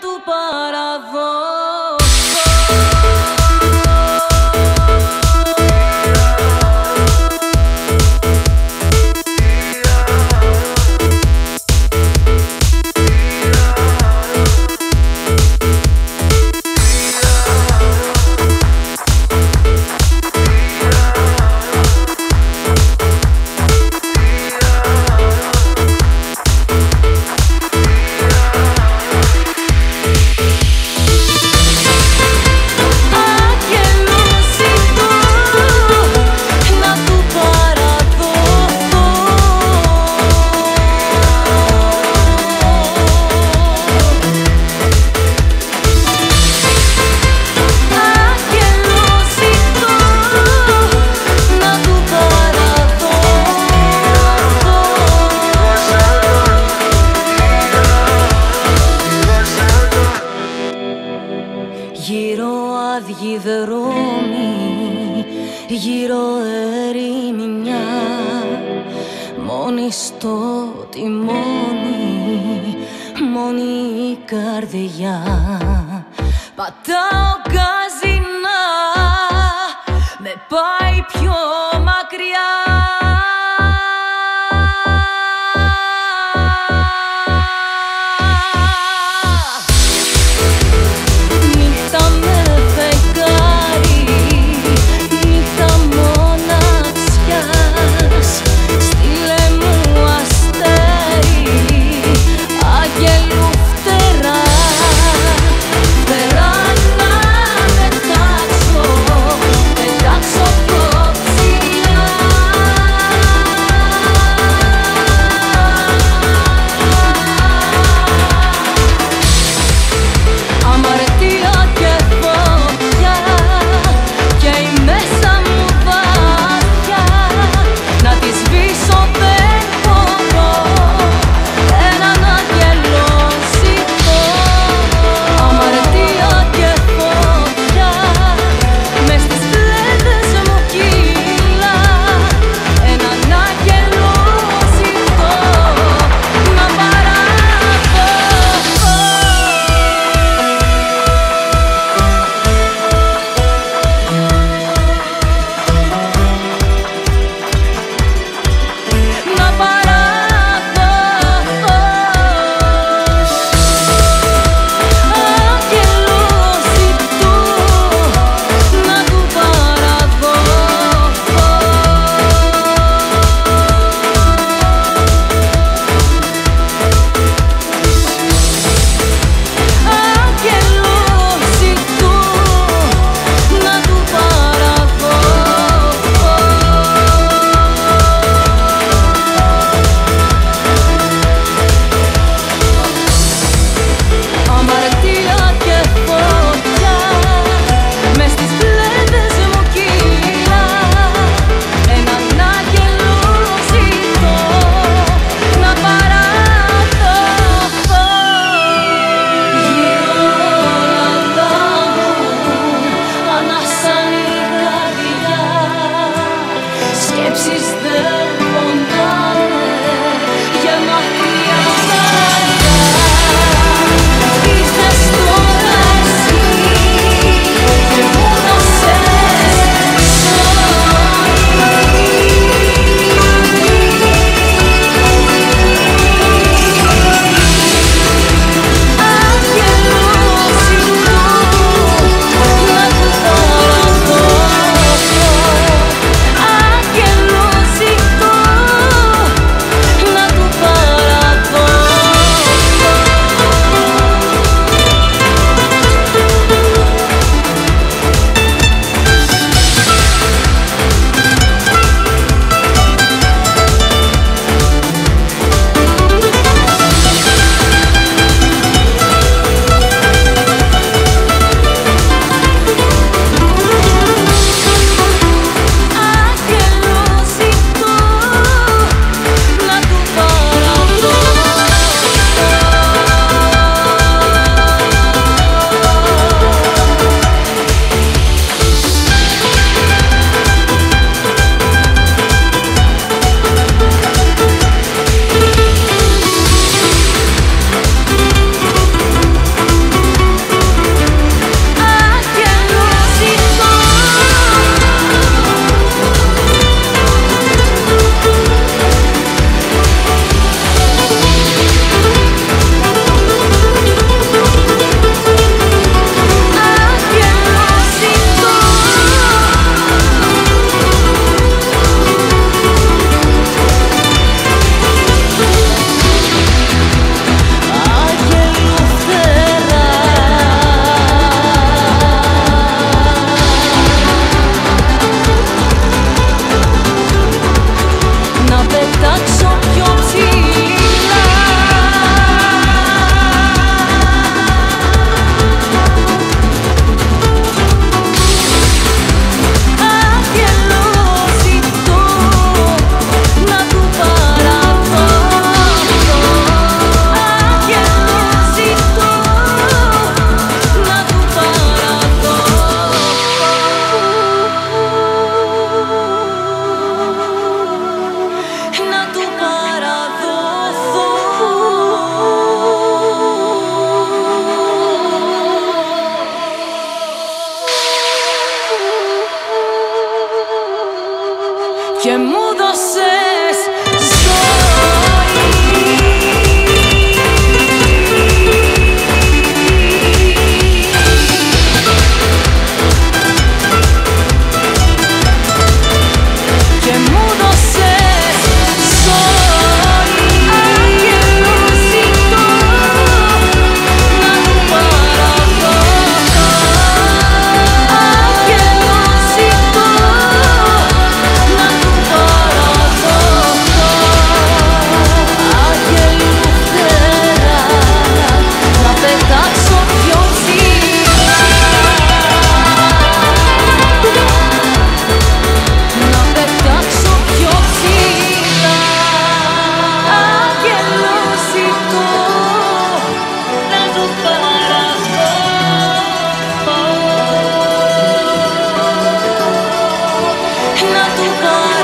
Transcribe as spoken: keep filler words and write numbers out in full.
του παραδώ. Γύρω άδειοι δρόμοι, γύρω ερημινιά, μόνη στο τιμόνι, μόνη η καρδιά. Πατάω καζινά, με πάει πιο μακριά. See you. alone.